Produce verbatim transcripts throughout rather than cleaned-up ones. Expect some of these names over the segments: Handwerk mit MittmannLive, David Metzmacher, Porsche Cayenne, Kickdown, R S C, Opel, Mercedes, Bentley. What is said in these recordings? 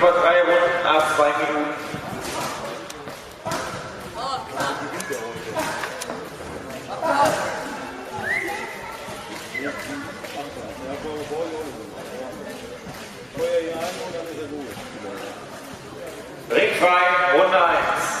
über drei Runden ab zwei Minuten. Ring frei, Runde eins.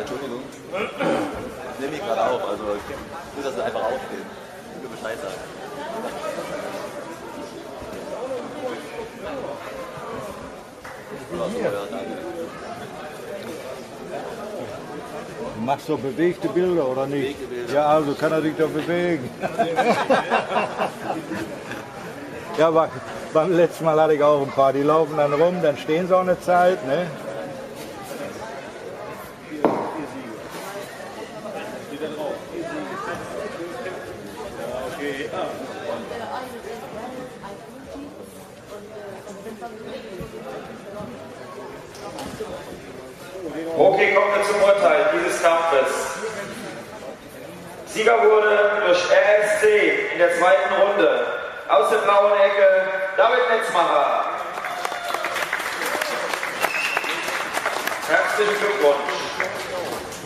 Entschuldigung, ich nehme mich gerade auf, also ich muss das einfach aufnehmen. Ich will Bescheid sagen. Du machst doch bewegte Bilder, oder nicht? Ja, also kann er dich doch bewegen. Ja, aber beim letzten Mal hatte ich auch ein paar, die laufen dann rum, dann stehen sie auch eine Zeit, ne? Okay, kommen wir zum Urteil dieses Kampfes. Sieger wurde durch R S C in der zweiten Runde aus der blauen Ecke David Metzmacher. Herzlichen Glückwunsch.